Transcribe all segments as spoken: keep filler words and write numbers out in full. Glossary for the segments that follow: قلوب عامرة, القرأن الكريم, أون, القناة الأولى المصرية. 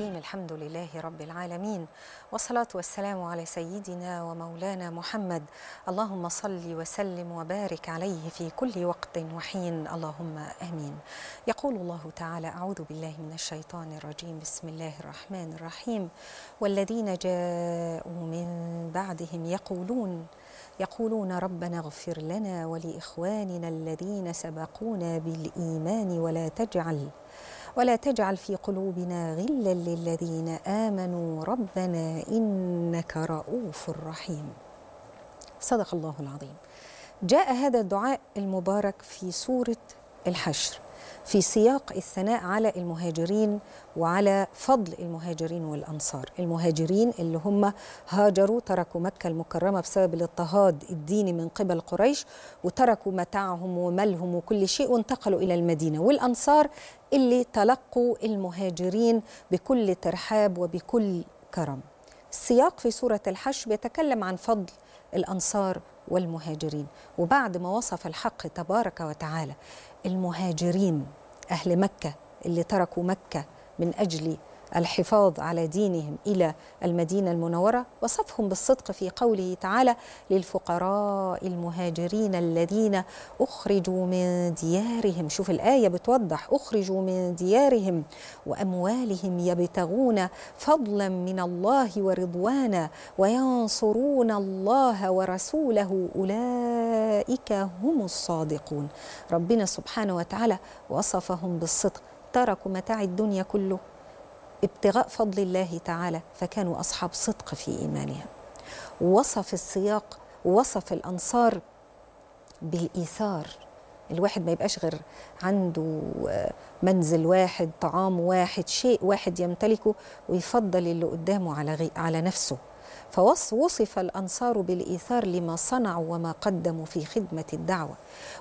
الرحيم. الحمد لله رب العالمين، والصلاة والسلام على سيدنا ومولانا محمد، اللهم صل وسلم وبارك عليه في كل وقت وحين، اللهم آمين. يقول الله تعالى: أعوذ بالله من الشيطان الرجيم، بسم الله الرحمن الرحيم. والذين جاءوا من بعدهم يقولون يقولون ربنا اغفر لنا ولإخواننا الذين سبقونا بالإيمان ولا تجعل ولا تجعل في قلوبنا غلا للذين آمنوا ربنا إنك رؤوف رحيم. صدق الله العظيم. جاء هذا الدعاء المبارك في سورة الحشر في سياق الثناء على المهاجرين وعلى فضل المهاجرين والأنصار. المهاجرين اللي هم هاجروا، تركوا مكة المكرمة بسبب الاضطهاد الديني من قبل قريش، وتركوا متاعهم ومالهم وكل شيء وانتقلوا إلى المدينة، والأنصار اللي تلقوا المهاجرين بكل ترحاب وبكل كرم. السياق في سورة الحشر بيتكلم عن فضل الأنصار والمهاجرين، وبعد ما وصف الحق تبارك وتعالى المهاجرين أهل مكة اللي تركوا مكة من أجل الحفاظ على دينهم إلى المدينة المنورة، وصفهم بالصدق في قوله تعالى: للفقراء المهاجرين الذين أخرجوا من ديارهم. شوف الآية بتوضح، أخرجوا من ديارهم وأموالهم يبتغون فضلا من الله ورضوانا وينصرون الله ورسوله أولئك هم الصادقون. ربنا سبحانه وتعالى وصفهم بالصدق، تركوا متاع الدنيا كله ابتغاء فضل الله تعالى، فكانوا أصحاب صدق في إيمانهم. وصف السياق وصف الأنصار بالإيثار. الواحد ما يبقاش غير عنده منزل واحد، طعام واحد، شيء واحد يمتلكه، ويفضل اللي قدامه على على نفسه. فوصف الأنصار بالإيثار لما صنعوا وما قدموا في خدمة الدعوة،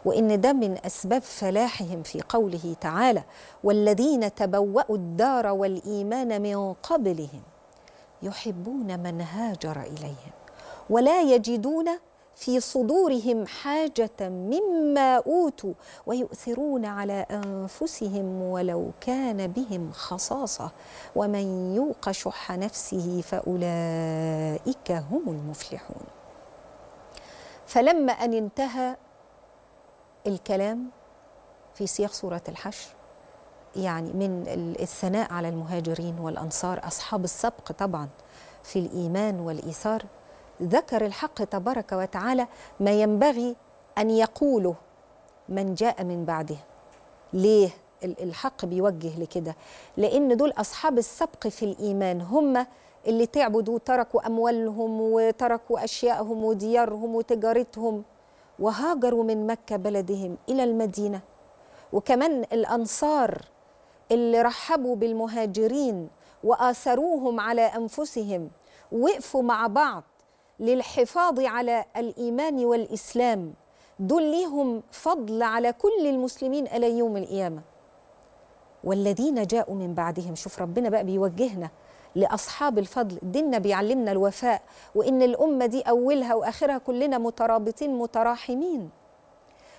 وإن ده من أسباب فلاحهم في قوله تعالى: والذين تبوأوا الدار والإيمان من قبلهم يحبون من هاجر إليهم ولا يجدون في صدورهم حاجة مما أوتوا ويؤثرون على أنفسهم ولو كان بهم خصاصة ومن يوق شح نفسه فأولئك هم المفلحون. فلما أن انتهى الكلام في سياق سورة الحشر، يعني من الثناء على المهاجرين والأنصار أصحاب السبق طبعا في الإيمان والإيثار، ذكر الحق تبارك وتعالى ما ينبغي أن يقوله من جاء من بعده. ليه الحق بيوجه لكده؟ لأن دول أصحاب السبق في الإيمان، هم اللي تعبدوا وتركوا أموالهم وتركوا أشيائهم وديارهم وتجارتهم وهاجروا من مكة بلدهم إلى المدينة. وكمان الأنصار اللي رحبوا بالمهاجرين وآثروهم على أنفسهم، وقفوا مع بعض للحفاظ على الإيمان والإسلام، دول ليهم فضل على كل المسلمين إلى يوم القيامة. والذين جاءوا من بعدهم، شوف ربنا بقى بيوجهنا لأصحاب الفضل. ديننا بيعلمنا الوفاء، وإن الأمة دي أولها وآخرها كلنا مترابطين متراحمين.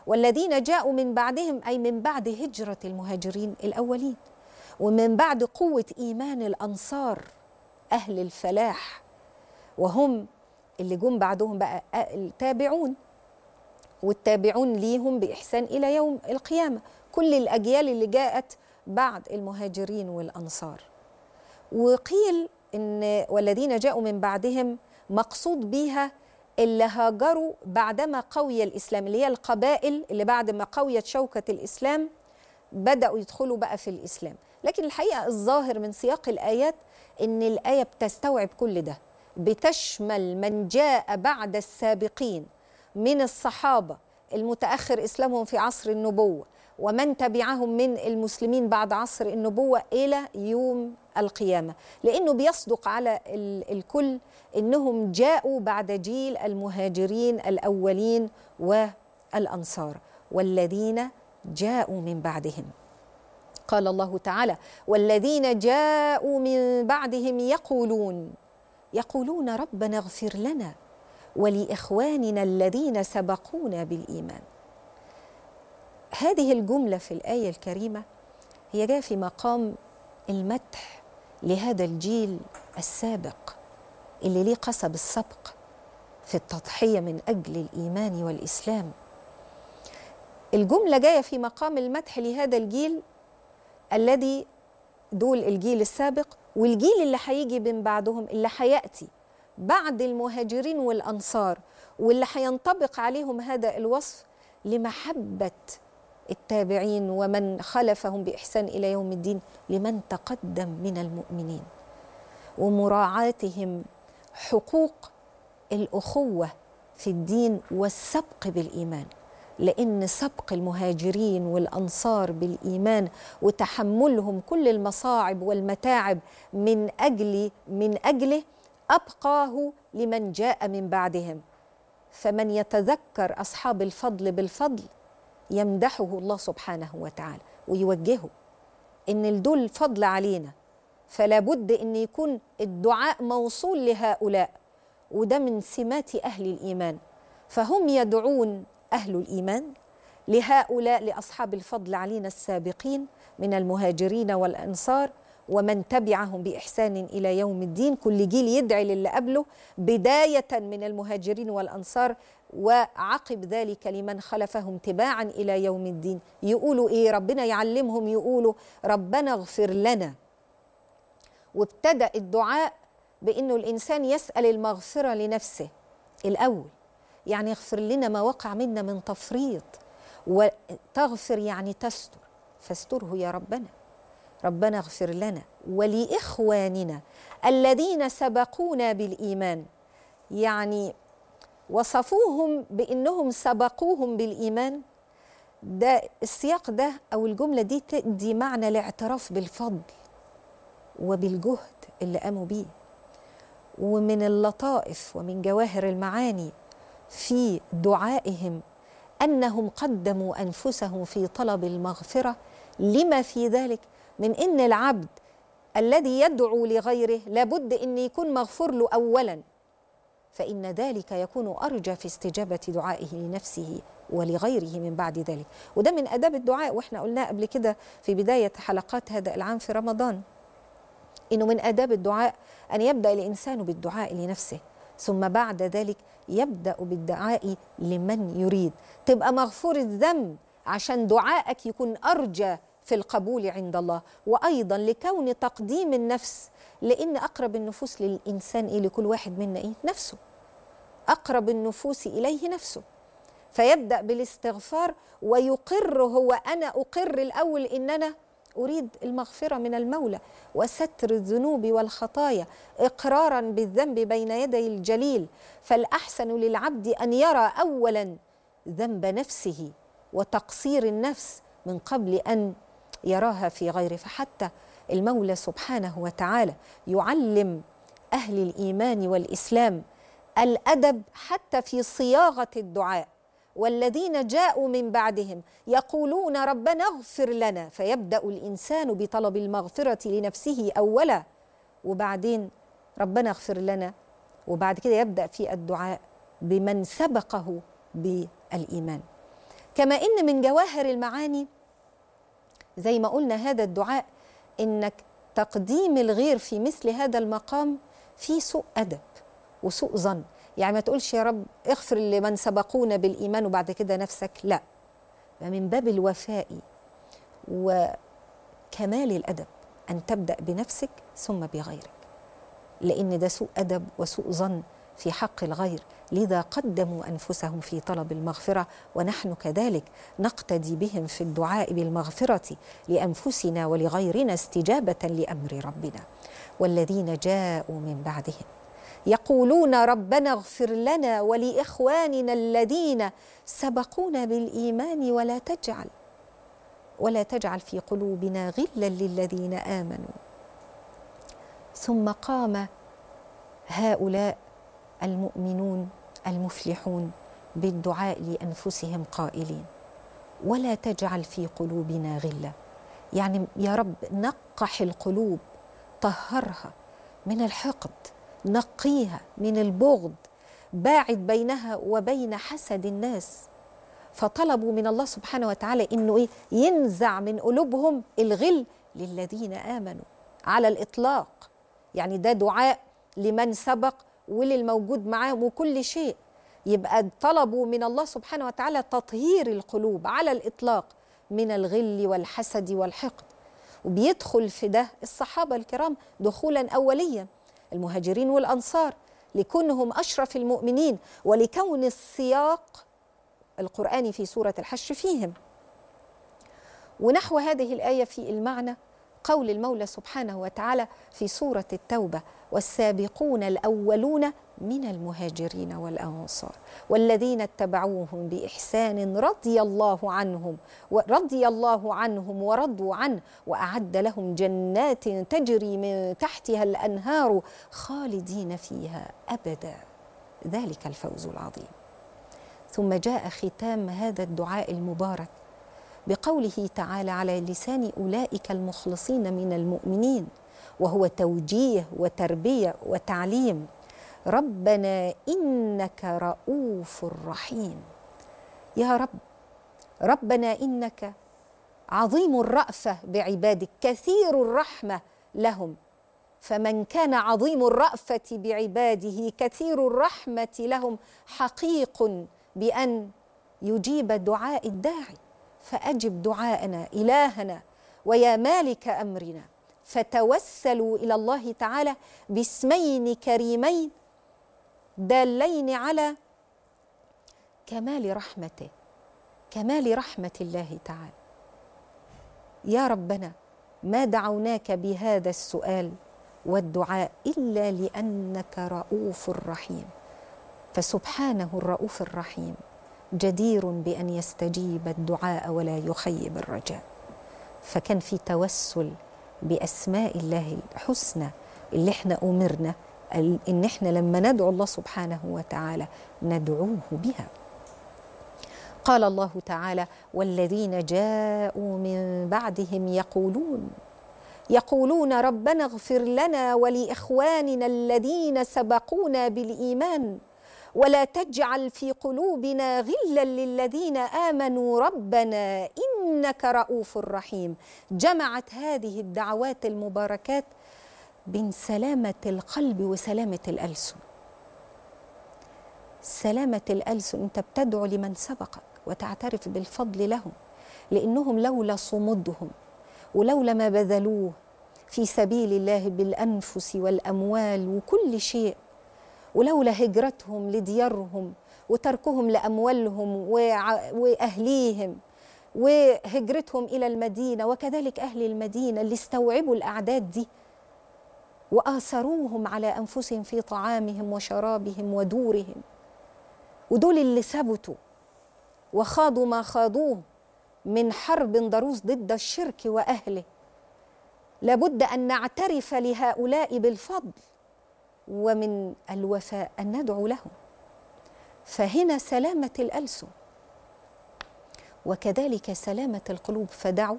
والذين جاءوا من بعدهم أي من بعد هجرة المهاجرين الأولين، ومن بعد قوة إيمان الأنصار أهل الفلاح، وهم اللي جم بعدهم بقى التابعون، والتابعون ليهم بإحسان إلى يوم القيامة، كل الأجيال اللي جاءت بعد المهاجرين والأنصار. وقيل إن والذين جاءوا من بعدهم مقصود بيها اللي هاجروا بعدما قوي الإسلام، اللي هي القبائل اللي بعد ما قويت شوكة الإسلام بدأوا يدخلوا بقى في الإسلام. لكن الحقيقة الظاهر من سياق الآيات إن الآية بتستوعب كل ده، بتشمل من جاء بعد السابقين من الصحابة المتأخر إسلامهم في عصر النبوة، ومن تبعهم من المسلمين بعد عصر النبوة إلى يوم القيامة، لأنه بيصدق على الكل أنهم جاءوا بعد جيل المهاجرين الأولين والأنصار. والذين جاءوا من بعدهم، قال الله تعالى: والذين جاءوا من بعدهم يقولون يقولون ربنا اغفر لنا ولإخواننا الذين سبقونا بالإيمان. هذه الجملة في الآية الكريمة هي جاء في مقام المدح لهذا الجيل السابق اللي ليه قصب السبق في التضحية من أجل الإيمان والإسلام. الجملة جاية في مقام المدح لهذا الجيل الذي دول الجيل السابق والجيل اللي هيجي من بعدهم، اللي هيأتي بعد المهاجرين والأنصار، واللي هينطبق عليهم هذا الوصف لمحبة التابعين ومن خلفهم بإحسان إلى يوم الدين لمن تقدم من المؤمنين، ومراعاتهم حقوق الأخوة في الدين والسبق بالإيمان. لأن سبق المهاجرين والأنصار بالإيمان وتحملهم كل المصاعب والمتاعب من أجل من أجله أبقاه لمن جاء من بعدهم. فمن يتذكر أصحاب الفضل بالفضل يمدحه الله سبحانه وتعالى ويوجهه إن لدول الفضل علينا، فلا بد إن يكون الدعاء موصول لهؤلاء، وده من سمات أهل الإيمان. فهم يدعون أهل الإيمان لهؤلاء، لأصحاب الفضل علينا السابقين من المهاجرين والأنصار ومن تبعهم بإحسان إلى يوم الدين. كل جيل يدعي للي قبله، بداية من المهاجرين والأنصار وعقب ذلك لمن خلفهم تباعا إلى يوم الدين. يقولوا إيه؟ ربنا يعلمهم يقولوا ربنا اغفر لنا. وابتدأ الدعاء بأنه الإنسان يسأل المغفرة لنفسه الأول، يعني اغفر لنا ما وقع منا من تفريط، وتغفر يعني تستر، فاستره يا ربنا، ربنا اغفر لنا ولإخواننا الذين سبقونا بالإيمان. يعني وصفوهم بأنهم سبقوهم بالإيمان. ده السياق ده أو الجملة دي تدي معنى الاعتراف بالفضل وبالجهد اللي قاموا بيه. ومن اللطائف ومن جواهر المعاني في دعائهم أنهم قدموا أنفسهم في طلب المغفرة، لما في ذلك من أن العبد الذي يدعو لغيره لابد أن يكون مغفور له أولا، فإن ذلك يكون أرجى في استجابة دعائه لنفسه ولغيره من بعد ذلك. وده من أداب الدعاء، وإحنا قلناه قبل كده في بداية حلقات هذا العام في رمضان، إنه من آداب الدعاء أن يبدأ الإنسان بالدعاء لنفسه، ثم بعد ذلك يبدأ بالدعاء لمن يريد. تبقى مغفور الذنب عشان دعائك يكون أرجى في القبول عند الله. وأيضا لكون تقديم النفس، لأن أقرب النفوس للإنسان إيه؟ لكل واحد منا إيه؟ نفسه. أقرب النفوس إليه نفسه. فيبدأ بالاستغفار ويقر، هو أنا أقر الأول إن أنا أريد المغفرة من المولى وستر الذنوب والخطايا، إقرارا بالذنب بين يدي الجليل. فالأحسن للعبد أن يرى أولا ذنب نفسه وتقصير النفس من قبل أن يراها في غيره. فحتى المولى سبحانه وتعالى يعلم أهل الإيمان والإسلام الأدب حتى في صياغة الدعاء. والذين جاءوا من بعدهم يقولون ربنا اغفر لنا، فيبدأ الإنسان بطلب المغفرة لنفسه أولا، وبعدين ربنا اغفر لنا، وبعد كده يبدأ في الدعاء بمن سبقه بالإيمان. كما إن من جواهر المعاني زي ما قلنا هذا الدعاء، إنك تقديم الغير في مثل هذا المقام في سوء أدب وسوء ظن. يعني ما تقولش يا رب اغفر لمن سبقونا بالإيمان وبعد كده نفسك، لا، من باب الوفاء وكمال الأدب أن تبدأ بنفسك ثم بغيرك، لأن ده سوء أدب وسوء ظن في حق الغير. لذا قدموا أنفسهم في طلب المغفرة، ونحن كذلك نقتدي بهم في الدعاء بالمغفرة لأنفسنا ولغيرنا استجابة لأمر ربنا. والذين جاءوا من بعدهم يقولون ربنا اغفر لنا ولإخواننا الذين سبقونا بالإيمان ولا تجعل ولا تجعل في قلوبنا غلا للذين آمنوا. ثم قام هؤلاء المؤمنون المفلحون بالدعاء لأنفسهم قائلين ولا تجعل في قلوبنا غلا، يعني يا رب نقح القلوب، طهرها من الحقد، نقيها من البغض، باعد بينها وبين حسد الناس. فطلبوا من الله سبحانه وتعالى إنه إيه؟ ينزع من قلوبهم الغل للذين آمنوا على الإطلاق. يعني ده دعاء لمن سبق وللموجود معاهم وكل شيء. يبقى طلبوا من الله سبحانه وتعالى تطهير القلوب على الإطلاق من الغل والحسد والحقد. وبيدخل في ده الصحابة الكرام دخولا أوليا، المهاجرين والأنصار، لكونهم أشرف المؤمنين ولكون السياق القرآني في سورة الحشر فيهم. ونحو هذه الآية في المعنى قول المولى سبحانه وتعالى في سورة التوبة: والسابقون الأولون من المهاجرين والأنصار والذين اتبعوهم بإحسان رضي الله عنهم ورضي الله عنهم ورضوا عنه وأعد لهم جنات تجري من تحتها الأنهار خالدين فيها أبدا ذلك الفوز العظيم. ثم جاء ختام هذا الدعاء المبارك بقوله تعالى على لسان أولئك المخلصين من المؤمنين، وهو توجيه وتربية وتعليم: ربنا إنك رؤوف رحيم. يا رب، ربنا إنك عظيم الرأفة بعبادك كثير الرحمة لهم، فمن كان عظيم الرأفة بعباده كثير الرحمة لهم حقيق بأن يجيب دعاء الداعي. فأجب دعاءنا إلهنا ويا مالك أمرنا. فتوسلوا إلى الله تعالى باسمين كريمين دالين على كمال رحمته، كمال رحمة الله تعالى. يا ربنا، ما دعوناك بهذا السؤال والدعاء إلا لأنك رؤوف رحيم، فسبحانه الرؤوف الرحيم جدير بأن يستجيب الدعاء ولا يخيب الرجاء. فكان في توسل بأسماء الله الحسنى اللي احنا أمرنا إن احنا لما ندعو الله سبحانه وتعالى ندعوه بها. قال الله تعالى: والذين جاءوا من بعدهم يقولون يقولون ربنا اغفر لنا ولإخواننا الذين سبقونا بالإيمان ولا تجعل في قلوبنا غلا للذين آمنوا ربنا إنك رؤوف رحيم. جمعت هذه الدعوات المباركات بين سلامة القلب وسلامة الألسن. سلامة الألسن، أنت بتدعو لمن سبقك وتعترف بالفضل لهم، لأنهم لولا صمودهم ولولا ما بذلوه في سبيل الله بالأنفس والأموال وكل شيء، ولولا هجرتهم لديارهم وتركهم لأموالهم وأهليهم وهجرتهم إلى المدينة، وكذلك أهل المدينة اللي استوعبوا الأعداد دي وآثروهم على أنفسهم في طعامهم وشرابهم ودورهم، ودول اللي ثبتوا وخاضوا ما خاضوه من حرب ضروس ضد الشرك وأهله. لابد أن نعترف لهؤلاء بالفضل، ومن الوفاء أن ندعو لهم. فهنا سلامة الألسن وكذلك سلامة القلوب. فدعوا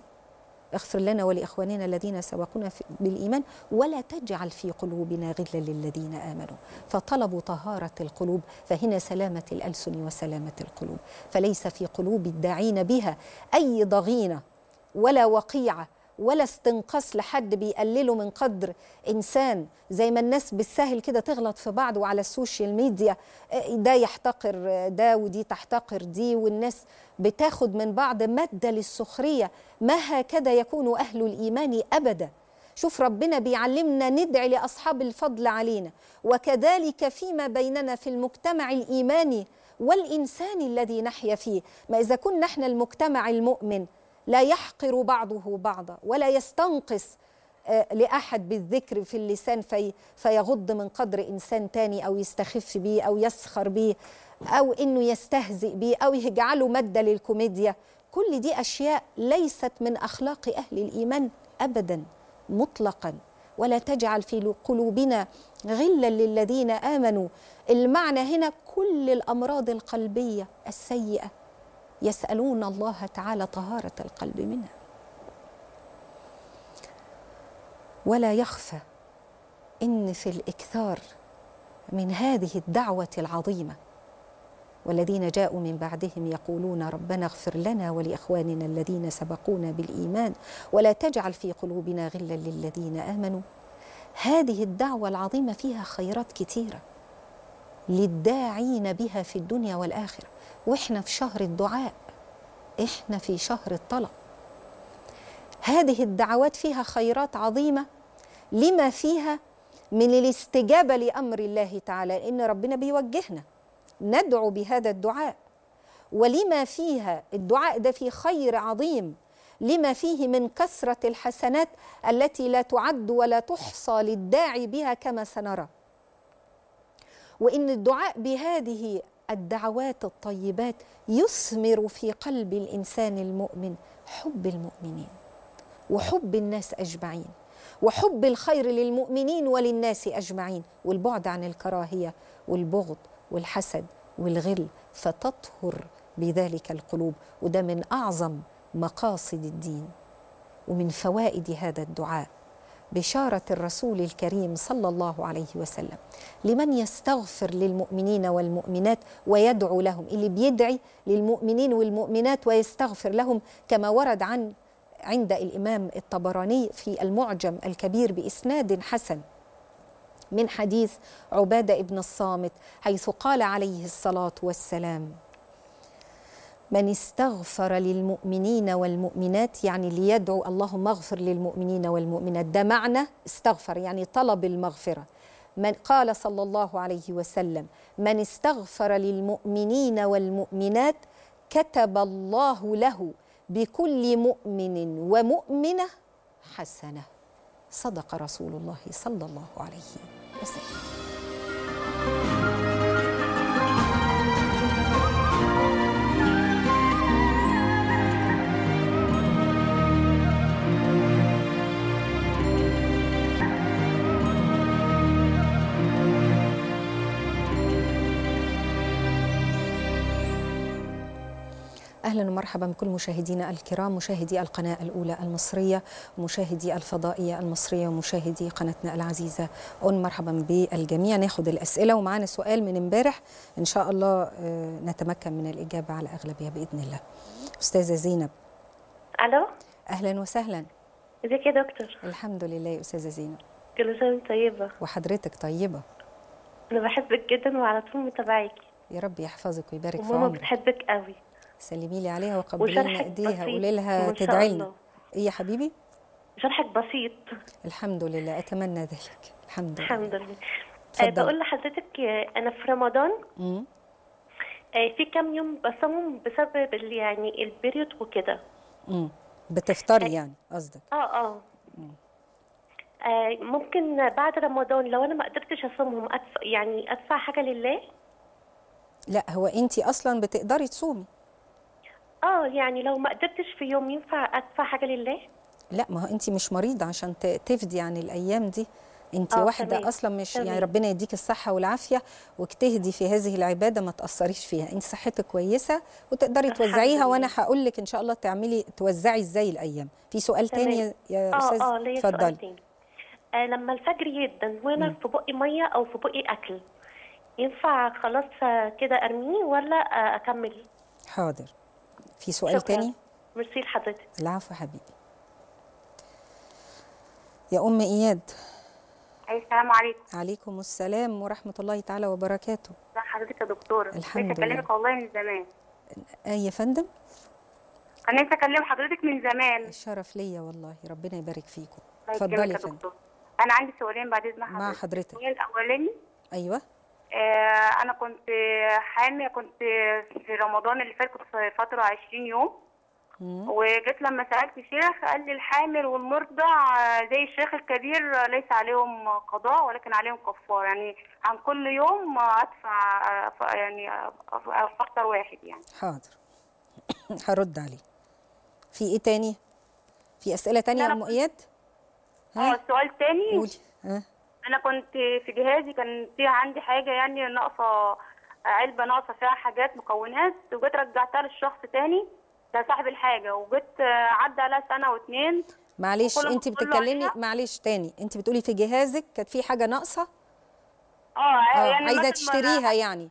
اغفر لنا ولإخواننا الذين سبقونا بالإيمان ولا تجعل في قلوبنا غلا للذين آمنوا، فطلبوا طهارة القلوب. فهنا سلامة الألسن وسلامة القلوب، فليس في قلوب الداعين بها أي ضغينة ولا وقيعة ولا استنقاص لحد بيقللوا من قدر إنسان، زي ما الناس بالسهل كده تغلط في بعض، وعلى السوشيال ميديا ده يحتقر ده ودي تحتقر دي، والناس بتاخد من بعض مادة للسخرية. ما هكذا يكون أهل الإيمان أبدا. شوف ربنا بيعلمنا ندعي لأصحاب الفضل علينا، وكذلك فيما بيننا في المجتمع الإيماني والإنساني الذي نحيا فيه. ما إذا كنا احنا المجتمع المؤمن لا يحقر بعضه بعضا ولا يستنقص لأحد بالذكر في اللسان في فيغض من قدر إنسان تاني، أو يستخف بيه أو يسخر بيه أو إنه يستهزئ بيه أو يجعله مادة للكوميديا. كل دي أشياء ليست من أخلاق أهل الإيمان أبدا مطلقا. ولا تجعل في قلوبنا غلا للذين آمنوا، المعنى هنا كل الأمراض القلبية السيئة يسألون الله تعالى طهارة القلب منها. ولا يخفى أن في الإكثار من هذه الدعوة العظيمة والذين جاءوا من بعدهم يقولون ربنا اغفر لنا ولإخواننا الذين سبقونا بالإيمان ولا تجعل في قلوبنا غلا للذين آمنوا. هذه الدعوة العظيمة فيها خيرات كتيرة للداعين بها في الدنيا والآخرة، وإحنا في شهر الدعاء، إحنا في شهر الطلب. هذه الدعوات فيها خيرات عظيمة لما فيها من الاستجابة لأمر الله تعالى، إن ربنا بيوجهنا ندعو بهذا الدعاء، ولما فيها الدعاء ده فيه خير عظيم لما فيه من كثرة الحسنات التي لا تعد ولا تحصى للداعي بها كما سنرى. وإن الدعاء بهذه الدعوات الطيبات يثمر في قلب الإنسان المؤمن حب المؤمنين وحب الناس أجمعين وحب الخير للمؤمنين وللناس أجمعين، والبعد عن الكراهية والبغض والحسد والغل، فتطهر بذلك القلوب. وده من أعظم مقاصد الدين ومن فوائد هذا الدعاء بشارة الرسول الكريم صلى الله عليه وسلم لمن يستغفر للمؤمنين والمؤمنات ويدعو لهم، اللي بيدعي للمؤمنين والمؤمنات ويستغفر لهم كما ورد عن عند الإمام الطبراني في المعجم الكبير بإسناد حسن من حديث عبادة بن الصامت، حيث قال عليه الصلاة والسلام: من استغفر للمؤمنين والمؤمنات، يعني ليدعو اللهم اغفر للمؤمنين والمؤمنات، ده معنى استغفر يعني طلب المغفرة. من قال صلى الله عليه وسلم: من استغفر للمؤمنين والمؤمنات كتب الله له بكل مؤمن ومؤمنة حسنة. صدق رسول الله صلى الله عليه وسلم. أهلا ومرحبا بكل مشاهدينا الكرام، مشاهدي القناة الأولى المصرية ومشاهدي الفضائية المصرية ومشاهدي قناتنا العزيزة أون، مرحبا بالجميع. ناخد الأسئلة ومعانا سؤال من امبارح إن شاء الله نتمكن من الإجابة على أغلبها بإذن الله. أستاذة زينب. ألو. أهلا وسهلا. ازيك يا دكتور؟ الحمد لله يا أستاذة زينب. كل سنة طيبة. وحضرتك طيبة. أنا بحبك جدا وعلى طول متابعاكي. يا رب يحفظك ويبارك في عمرك. وماما بتحبك قوي. سلمي لي عليها وقبلي لنا ايديها، قولي لها تدعي لنا. ايه يا حبيبي؟ شرحك بسيط. الحمد لله، اتمنى ذلك. الحمد لله. الحمد لله. أه بقول لحضرتك انا في رمضان امم أه في كام يوم بصوم بسبب يعني البريود وكده. امم بتفطري يعني قصدك؟ اه اه. مم. أه ممكن بعد رمضان لو انا ما قدرتش اصومهم أدفع يعني ادفع حاجه لله؟ لا، هو انت اصلا بتقدري تصومي. اه يعني لو ما قدرتش في يوم ينفع ادفع حاجه لله؟ لا، ما هو انت مش مريضه عشان تفدي عن الايام دي، انت واحده تمام. اصلا مش تمام. يعني ربنا يديك الصحه والعافيه وتهدي في هذه العباده، ما تاثريش فيها، انت صحتك كويسه وتقدري توزعيها، وانا هقول لك ان شاء الله تعملي توزعي ازاي الايام. في سؤال تمام. تاني يا استاذ؟ اه اه اتفضلي. آه لما الفجر يدن وانا في بقي ميه او في بقي اكل، ينفع خلاص كده ارميه ولا اكمل؟ حاضر. في سؤال تاني؟ ميرسي لحضرتك. العفو حبيبي. يا أم إياد. السلام عليكم. عليكم السلام ورحمة الله تعالى وبركاته. ازي حضرتك يا دكتورة؟ الحمد لله. بكلمك والله من زمان. آه يا فندم؟ أنا نفسي أكلم حضرتك من زمان. الشرف ليا والله، ربنا يبارك فيكم. اتفضلي يا فندم. أنا عندي سؤالين بعد إذن حضرتك. مع حضرتك. السؤال الأولاني. أيوه. آه أنا كنت حامل، كنت في رمضان اللي فات كنت في فترة عشرين يوم، مم. وجيت لما سألت الشيخ قال لي الحامل والمرضع زي الشيخ الكبير ليس عليهم قضاء ولكن عليهم كفارة، يعني عن كل يوم أدفع يعني أفطر واحد يعني. حاضر. هرد عليه. في إيه تاني؟ في أسئلة تانية يا أم إياد؟ ها؟ السؤال تاني؟ قولي. ها؟ أنا كنت في جهازي كان في عندي حاجة يعني ناقصة، علبة ناقصة فيها حاجات مكونات، وجيت رجعتها للشخص تاني ده صاحب الحاجة، وجيت عدى عليها سنة واتنين. معلش أنت بتتكلمي، معلش تاني، أنت بتقولي في جهازك كانت في حاجة ناقصة؟ اه يعني عايزة تشتريها يعني.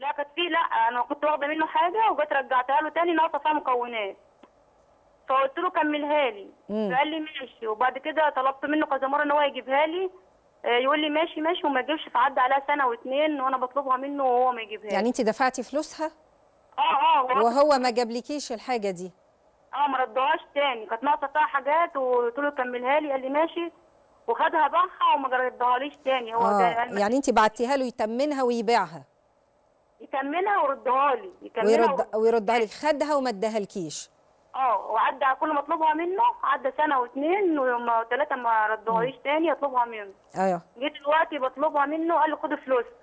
لا كانت فيه، لا انا كنت واخده منه حاجه وجيت رجعتها له تاني ناقصه فيها مكونات، فقلت له كملها لي، فقال لي ماشي. وبعد كده طلبت منه كذا مره ان هو يجيبها لي، يقول لي ماشي ماشي وما يجيبش. فعدى عليها سنه واثنين وانا بطلبها منه وهو ما يجيبها لي. يعني انت دفعتي فلوسها؟ اه اه وهو ما جابلكيش الحاجه دي؟ اه ما ردهاش تاني، كانت ناقصه فيها حاجات وقلت له كملها لي، قال لي ماشي وخدها باعها وما ردهاليش تاني. هو ده آه. يعني انت بعتيها له يتمنها ويبيعها؟ يكملها ويردها لي، يكملها ويردها لك. خدها وما اداهالكيش؟ اه وعدى على كل ما اطلبها منه عدى سنه واثنين وثلاثه ما ردهاليش تاني اطلبها منه. ايوه جيت دلوقتي بطلبها منه قال لي خد فلوسها.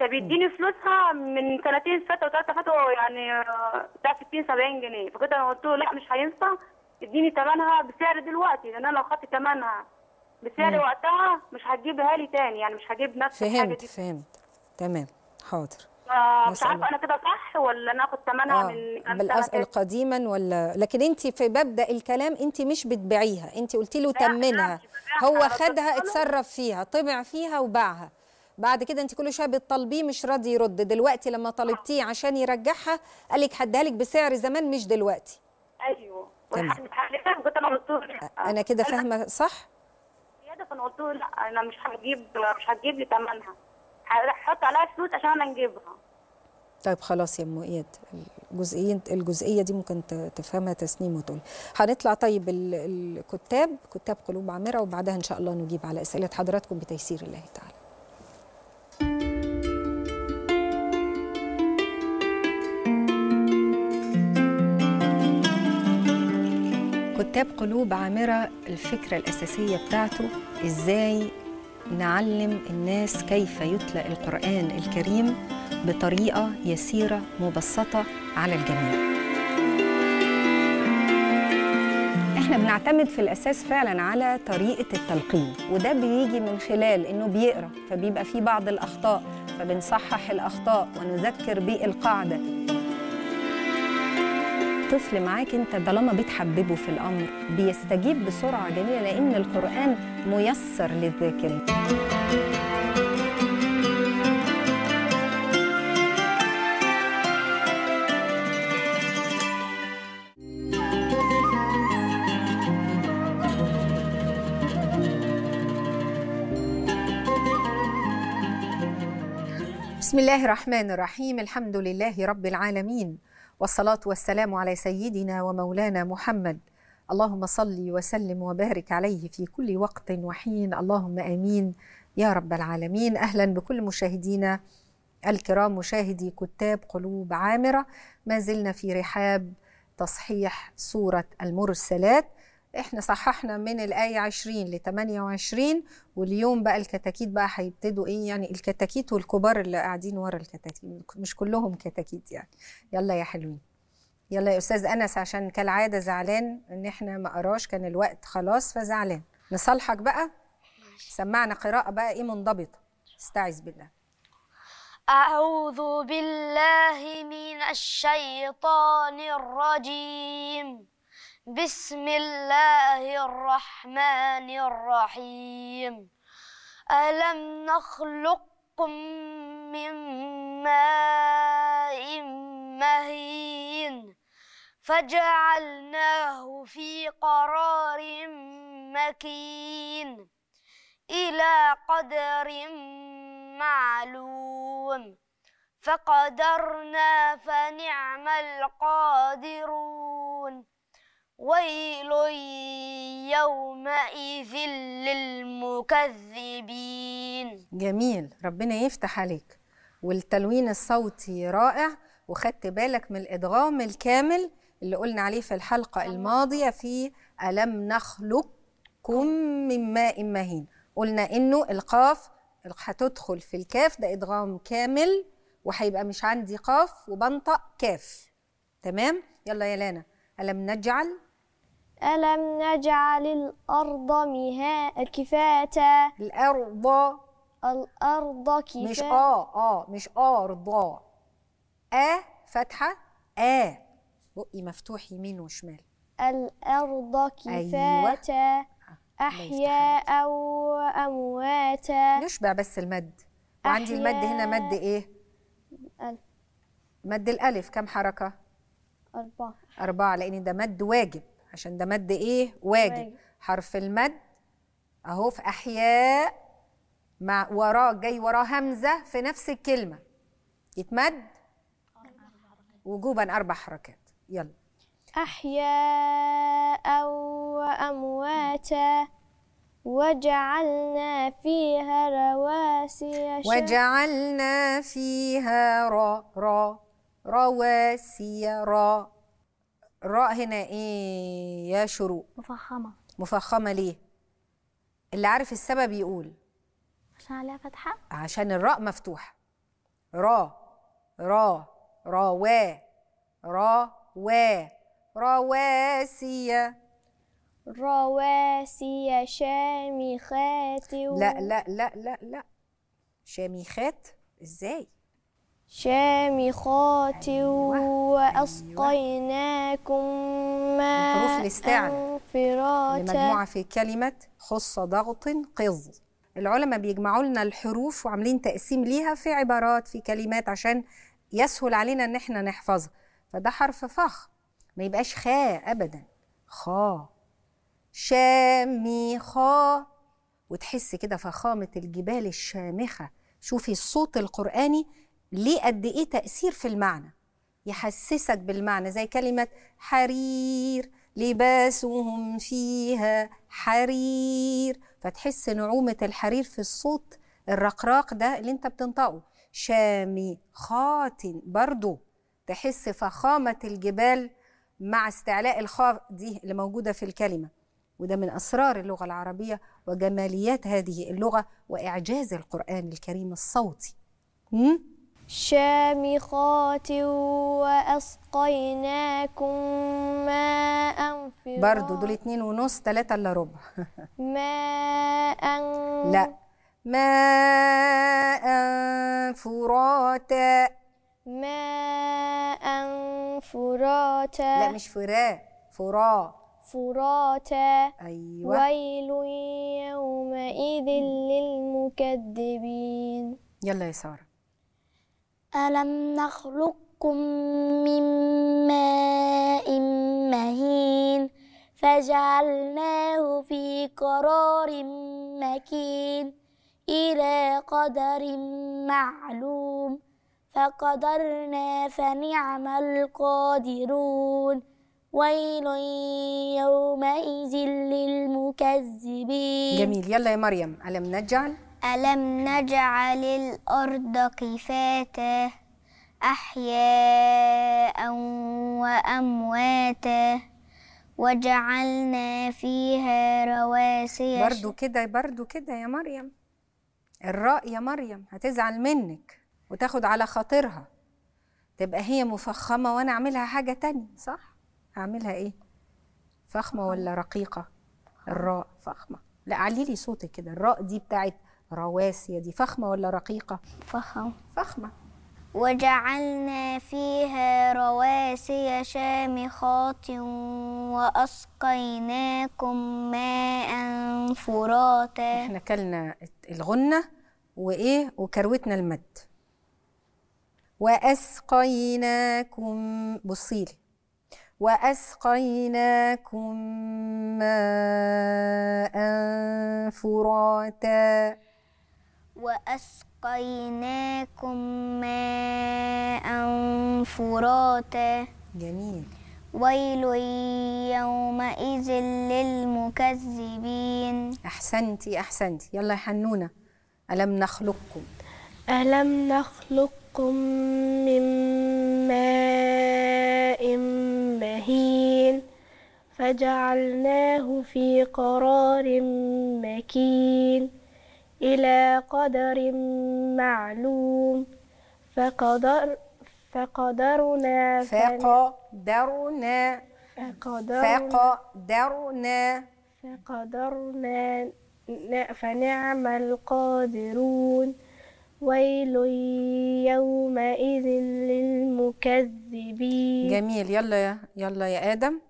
طب يديني فلوسها من سنتين فاتوا وثلاثه فاتوا يعني بتاع ستين سبعين جنيه، فكنت انا قلت له لا مش هينفع، اديني ثمنها بسعر دلوقتي، لان انا لو خدت ثمنها بسعر وقتها مش هتجيبها لي تاني، يعني مش هجيب نفس الحاجه دي. فهمت فهمت تمام حاضر. مش عارفه انا كده صح ولا انا اخد ثمنها آه. من كام بالاسئله قديما ولا؟ لكن انت في مبدا الكلام انت مش بتبيعيها، انت قلت له تمنها، هو خدها اتصرف فيها طمع فيها وباعها. بعد كده انت كل شويه بتطالبيه مش راضي يرد. دلوقتي لما طالبتيه عشان يرجعها قال لك هديها لك بسعر زمان مش دلوقتي. ايوه انا كده فاهمه صح؟ زياده فانا قلت له لا انا مش هجيب مش هتجيب لي ثمنها، هحط عليها فلوس عشان انا نجيبها. طيب خلاص يا ام اياد، الجزئيه الجزئيه دي ممكن تفهمها تسنيم وتقول. هنطلع طيب الكتاب كتاب قلوب عامره وبعدها ان شاء الله نجيب على اسئله حضراتكم بتيسير الله تعالى. كتاب قلوب عامرة الفكرة الأساسية بتاعته إزاي نعلم الناس كيف يتلى القرآن الكريم بطريقة يسيرة مبسطة على الجميع. احنا بنعتمد في الأساس فعلا على طريقة التلقين، وده بيجي من خلال إنه بيقرأ، فبيبقى فيه بعض الأخطاء فبنصحح الأخطاء ونذكر بالقاعدة. الطفل معاك انت طالما بتحببه في الامر بيستجيب بسرعه جميله، لان القران ميسر للذاكر. بسم الله الرحمن الرحيم، الحمد لله رب العالمين، والصلاة والسلام على سيدنا ومولانا محمد، اللهم صل وسلم وبارك عليه في كل وقت وحين، اللهم آمين يا رب العالمين. أهلا بكل مشاهدينا الكرام، مشاهدي كتاب قلوب عامرة. ما زلنا في رحاب تصحيح سورة المرسلات. احنا صححنا من الآية عشرين لثمانية وعشرين، واليوم بقى الكتاكيت بقى هيبتدوا ايه، يعني الكتاكيت والكبار اللي قاعدين ورا الكتاكيت، مش كلهم كتاكيت يعني. يلا يا حلوين، يلا يا أستاذ أنس، عشان كالعادة زعلان إن احنا ما قراش، كان الوقت خلاص فزعلان. نصالحك بقى، سمعنا قراءة بقى ايه منضبطة. استعذ بالله. أعوذ بالله من الشيطان الرجيم، بسم الله الرحمن الرحيم. ألم نخلقكم من ماء مهين فجعلناه في قرار مكين إلى قدر معلوم فقدرنا فنعم القادرون. ويل يومئذ للمكذبين. جميل، ربنا يفتح عليك. والتلوين الصوتي رائع، وخدت بالك من الادغام الكامل اللي قلنا عليه في الحلقه الماضيه في ألم نخلقكم من ماء مهين. قلنا انه القاف هتدخل في الكاف، ده ادغام كامل وهيبقى مش عندي قاف وبنطق كاف. تمام، يلا يا لانا. ألم نجعل ألم نجعل الأرض مها كفاتا الأرض الأرض كفاتا، مش آه آه مش أرض آه, آه فتحة آه بقي مفتوح يمين وشمال. الأرض كفاتا أيوة. أحياء وأمواتا، نشبع بس المد، وعندي أحياء. المد هنا مد إيه؟ مد الألف كم حركة؟ أربعة. أربعة لأن ده مد واجب، عشان ده مد إيه؟ واجب. واجب. حرف المد أهو في أحياء مع وراه جاي وراه همزة في نفس الكلمة، يتمد وجوبا أربع حركات. يلا. أحياء وأمواتا وجعلنا فيها رواسي وجعلنا فيها را را رواسي را را هنا إيه يا شروق؟ مفخمة. مفخمة ليه؟ اللي عارف السبب يقول. عشان عليها فتحة؟ عشان الراء مفتوحة. را را روا روا رواسي رواسي شامخات و... لا لا لا لا لا شامخات ازاي؟ شامخات. أيوة. وأسقيناكم ماء فراتا. المجموعة في كلمة خص ضغط قض. العلماء بيجمعوا لنا الحروف وعاملين تقسيم ليها في عبارات في كلمات عشان يسهل علينا ان احنا نحفظها. فده حرف فخ، ما يبقاش خاء ابدا. خاء شامخة، وتحس كده فخامة الجبال الشامخة. شوفي الصوت القرآني ليه قد إيه تأثير في المعنى، يحسسك بالمعنى. زي كلمة حرير لباسهم فيها حرير، فتحس نعومة الحرير في الصوت الرقراق ده اللي انت بتنطقه. شامخات برضو تحس فخامة الجبال مع استعلاء الخاء دي اللي موجودة في الكلمة. وده من أسرار اللغة العربية وجماليات هذه اللغة وإعجاز القرآن الكريم الصوتي. م? شامخات وأسقيناكم ماء فراتا. برضو دول اتنين ونص تلاتة إلا ربع. ماء لا ماء فراتا. ماء فراتا لا مش فرا فرا فراتا. أيوة. ويل يومئذ للمكذبين. يلا يا سارة. ألم نخلقكم من ماء مهين فجعلناه في قرار مكين إلى قدر معلوم فقدرنا فنعم القادرون ويل يومئذ للمكذبين. جميل. يلا يا مريم. ألم نجعل ألم نجعل الأرض كفاتا أحياء وأمواتا وجعلنا فيها رواسي. برضو كده برضو كده يا مريم. الراء يا مريم هتزعل منك وتاخد على خاطرها، تبقى هي مفخمة وأنا أعملها حاجة تانية، صح؟ هعملها ايه؟ فخمه ولا رقيقه؟ الراء فخمه. لا علي لي صوتك كده. الراء دي بتاعت رواسيه، دي فخمه ولا رقيقه؟ فخمه. فخمه. وجعلنا فيها رواسي شامخات واسقيناكم ماء فراتا. احنا كلنا الغنه وايه وكروتنا المد. واسقيناكم بصيلي وأسقيناكم ماء فراتا. وأسقيناكم ماء فراتا. جميل. ويل يومئذ للمكذبين. أحسنتي أحسنتي. يلا يا حنونة. ألم نخلقكم ألم نخلقكم من ماء مهين فجعلناه في قرار مكين إلى قدر معلوم فقدر فقدرنا فقدرنا فقدرنا فقدرنا فنعم القادرون ويل يومئذ للمكذبين. جميل. يلا يا يلا يا آدم.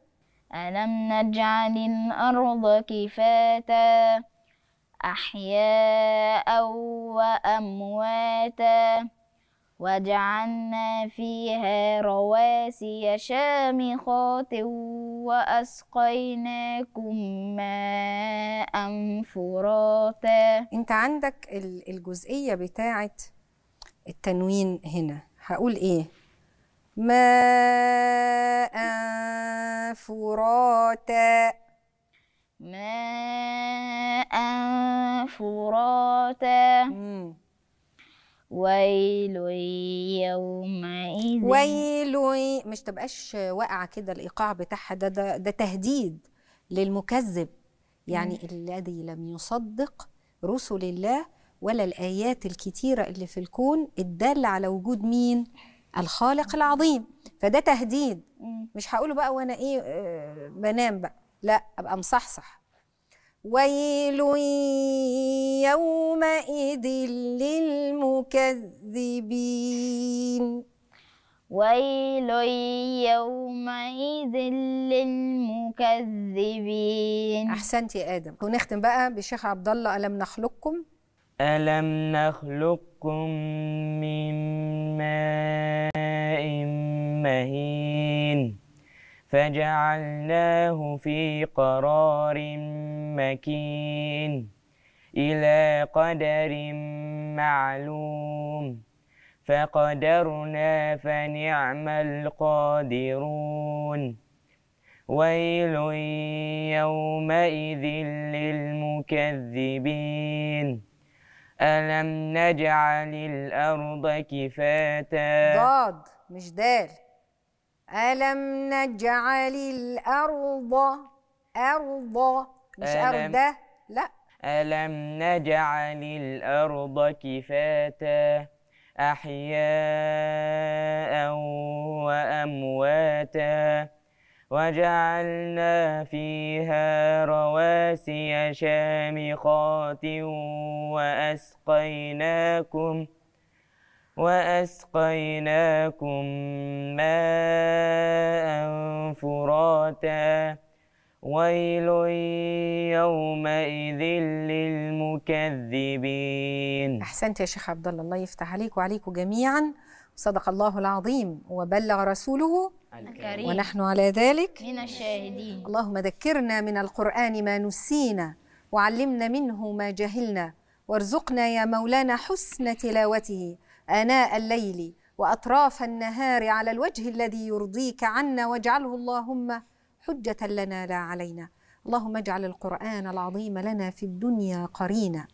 ألم نجعل الأرض كفاتا أحياء وأمواتا وجعلنا فيها رواسي شامخات وأسقيناكم ماء فراتا. أنت عندك الجزئية بتاعة التنوين هنا، هقول إيه؟ ماء فراتا، ماء فراتا، ويل يومئذ، ويل. مش تبقاش واقعة كده، الإيقاع بتاعها ده, ده ده تهديد للمكذب، يعني مم. الذي لم يصدق رسل الله ولا الآيات الكتيرة اللي في الكون الدالة على وجود مين؟ الخالق العظيم. فده تهديد، مش هقوله بقى وانا ايه بنام بقى، لا ابقى مصحصح. ويل يومئذ للمكذبين، ويل يومئذ للمكذبين. احسنت يا ادم. ونختم بقى بالشيخ عبد الله، الم نخلقكم، ألم نخلقكم من ماء مهين فجعلناه في قرار مكين إلى قدر معلوم فقدرنا فنعم القادرون. ويل يومئذ للمكذبين، ألم نجعل الأرض كفاتا. ضاد مش دال. ألم نجعل الأرض، أرض مش أردة، لا. ألم نجعل الأرض كفاتا أحياء وأمواتا وجعلنا فيها رواسي شامخات وأسقيناكم وأسقيناكم ماء فراتا. ويل يومئذ للمكذبين. أحسنت يا شيخ عبد الله، الله يفتح عليك وعليكم جميعا. صدق الله العظيم وبلغ رسوله الكريم ونحن على ذلك من الشاهدين. اللهم ذكرنا من القرآن ما نسينا وعلمنا منه ما جهلنا، وارزقنا يا مولانا حسن تلاوته آناء الليل وأطراف النهار على الوجه الذي يرضيك عنا، واجعله اللهم حجة لنا لا علينا. اللهم اجعل القرآن العظيم لنا في الدنيا قرينا،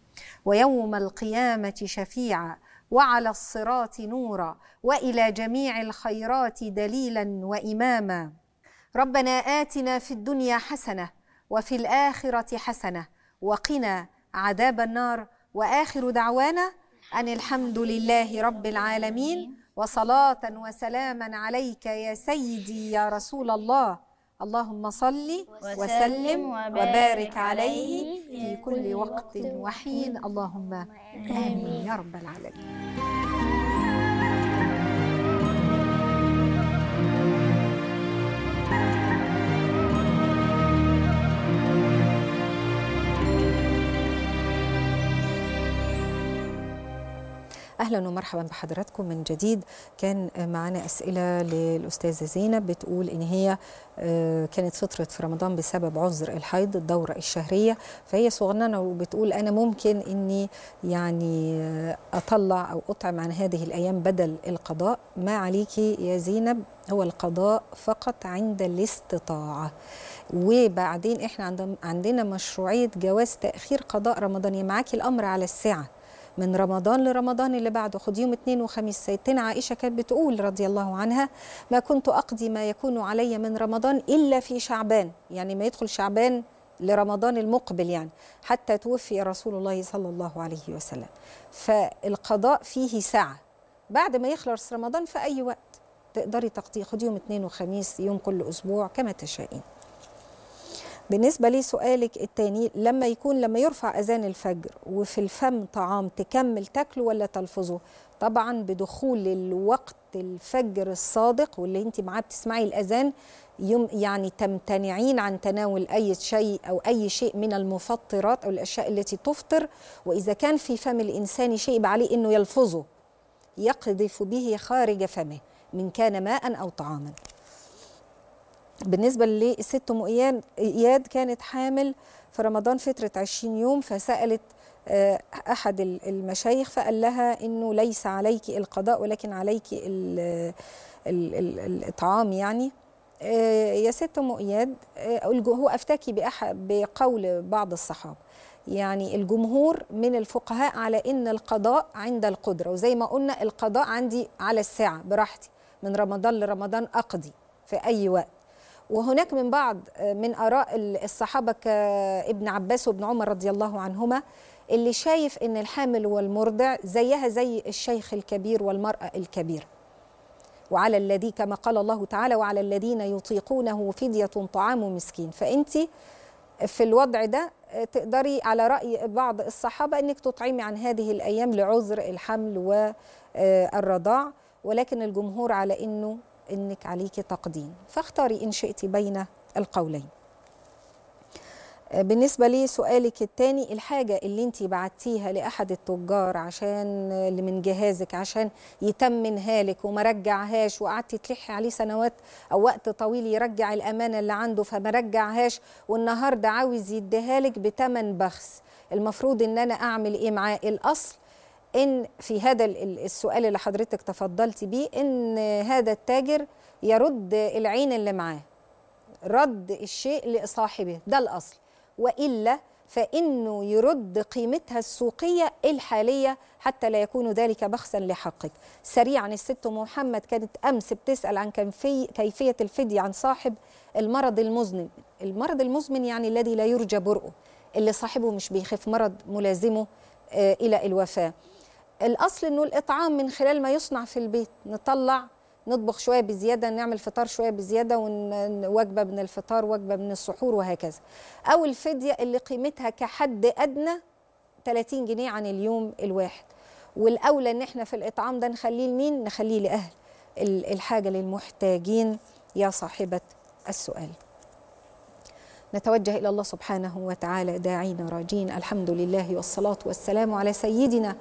ويوم القيامة شفيعا، وعلى الصراط نورا، وإلى جميع الخيرات دليلا وإماما. ربنا آتنا في الدنيا حسنة وفي الآخرة حسنة وقنا عذاب النار. وآخر دعوانا أن الحمد لله رب العالمين، وصلاة وسلاما عليك يا سيدي يا رسول الله. اللهم صل وسلم وبارك عليه في كل وقت وحين. اللهم آمين يا رب العالمين. أهلا ومرحبا بحضراتكم من جديد. كان معنا أسئلة للأستاذة زينب بتقول إن هي كانت فطرت في رمضان بسبب عذر الحيض الدورة الشهرية، فهي صغننة وبتقول أنا ممكن إني يعني أطلع أو أطعم عن هذه الأيام بدل القضاء. ما عليكي يا زينب هو القضاء فقط عند الاستطاعة، وبعدين إحنا عندنا مشروعية جواز تأخير قضاء رمضان. معاكي الأمر على الساعة من رمضان لرمضان اللي بعده، خد يوم اثنين وخميس. سيدتنا عائشة كانت بتقول رضي الله عنها ما كنت أقضي ما يكون علي من رمضان إلا في شعبان، يعني ما يدخل شعبان لرمضان المقبل يعني، حتى توفي رسول الله صلى الله عليه وسلم. فالقضاء فيه ساعة، بعد ما يخلص رمضان في أي وقت تقدري تقضيه، خد يوم اثنين وخميس، يوم كل أسبوع كما تشائين. بالنسبة لي سؤالك التاني، لما يكون لما يرفع أذان الفجر وفي الفم طعام تكمل تاكله ولا تلفظه؟ طبعا بدخول الوقت الفجر الصادق واللي انت معاه بتسمعي الأذان يوم يعني تمتنعين عن تناول أي شيء أو أي شيء من المفطرات أو الأشياء التي تفطر. وإذا كان في فم الإنسان شيء يبقى عليه أنه يلفظه، يقذف به خارج فمه من كان ماء أو طعاما. بالنسبة للست أم إياد كانت حامل في رمضان فترة عشرين يوم، فسألت أحد المشايخ فقال لها إنه ليس عليك القضاء ولكن عليك الإطعام. يعني يا ست أم إياد، هو أفتكي بقول بعض الصحابة، يعني الجمهور من الفقهاء على إن القضاء عند القدرة، وزي ما قلنا القضاء عندي على الساعة براحتي، من رمضان لرمضان أقضي في أي وقت. وهناك من بعض من آراء الصحابة كابن عباس وابن عمر رضي الله عنهما اللي شايف إن الحامل والمرضع زيها زي الشيخ الكبير والمرأة الكبيرة، وعلى الذي كما قال الله تعالى وعلى الذين يطيقونه فدية طعام مسكين. فأنت في الوضع ده تقدري على رأي بعض الصحابة أنك تطعمي عن هذه الأيام لعذر الحمل والرضاع، ولكن الجمهور على أنه أنك عليك تقديم، فاختاري إن شئت بين القولين. بالنسبة لي سؤالك الثاني، الحاجة اللي انت بعتيها لأحد التجار عشان اللي من جهازك عشان يتمنها لك وما رجعهاش، وقعدتي تلحي عليه سنوات أو وقت طويل يرجع الأمانة اللي عنده فما رجعهاش، والنهاردة عاوز يديها لك بتمن بخس، المفروض إن أنا أعمل إيه معاه؟ الأصل إن في هذا السؤال اللي حضرتك تفضلتي بيه إن هذا التاجر يرد العين اللي معاه، رد الشيء لصاحبه، ده الأصل، وإلا فإنه يرد قيمتها السوقية الحالية حتى لا يكون ذلك بخسا لحقك. سريعا، الست محمد كانت أمس بتسأل عن كيفية الفدية عن صاحب المرض المزمن. المرض المزمن يعني الذي لا يرجى برؤه، اللي صاحبه مش بيخاف مرض ملازمه إلى الوفاة. الأصل أنه الإطعام من خلال ما يصنع في البيت، نطلع نطبخ شوية بزيادة، نعمل فطار شوية بزيادة، ووجبة من الفطار وجبة من السحور وهكذا. أو الفدية اللي قيمتها كحد أدنى ثلاثين جنيه عن اليوم الواحد، والأولى إن احنا في الإطعام ده نخليه لمين؟ نخليه لأهل الحاجة، للمحتاجين يا صاحبة السؤال. نتوجه إلى الله سبحانه وتعالى داعين راجين. الحمد لله والصلاة والسلام على سيدنا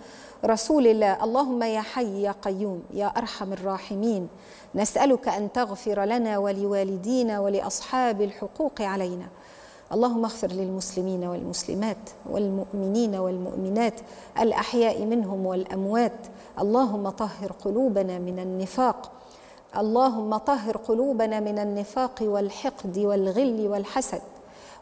رسول الله. اللهم يا حي يا قيوم يا أرحم الراحمين، نسألك أن تغفر لنا ولوالدينا ولأصحاب الحقوق علينا. اللهم اغفر للمسلمين والمسلمات والمؤمنين والمؤمنات الأحياء منهم والأموات. اللهم طهر قلوبنا من النفاق، اللهم طهر قلوبنا من النفاق والحقد والغل والحسد،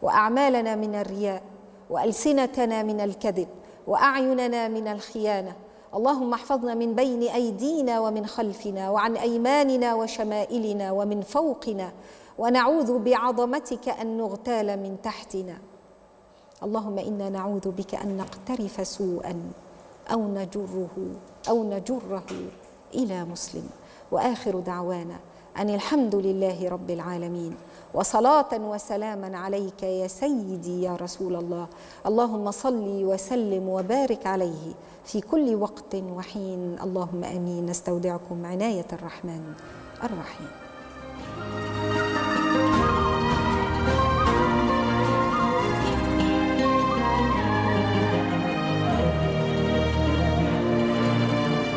وأعمالنا من الرياء، وألسنتنا من الكذب، وأعيننا من الخيانة. اللهم احفظنا من بين أيدينا ومن خلفنا، وعن أيماننا وشمائلنا ومن فوقنا، ونعوذ بعظمتك أن نغتال من تحتنا. اللهم إنا نعوذ بك أن نقترف سوءا أو نجره أو نجره إلى مسلم. وآخر دعوانا أن الحمد لله رب العالمين، وصلاة وسلاما عليك يا سيدي يا رسول الله. اللهم صل وسلم وبارك عليه في كل وقت وحين. اللهم آمين. نستودعكم عناية الرحمن الرحيم.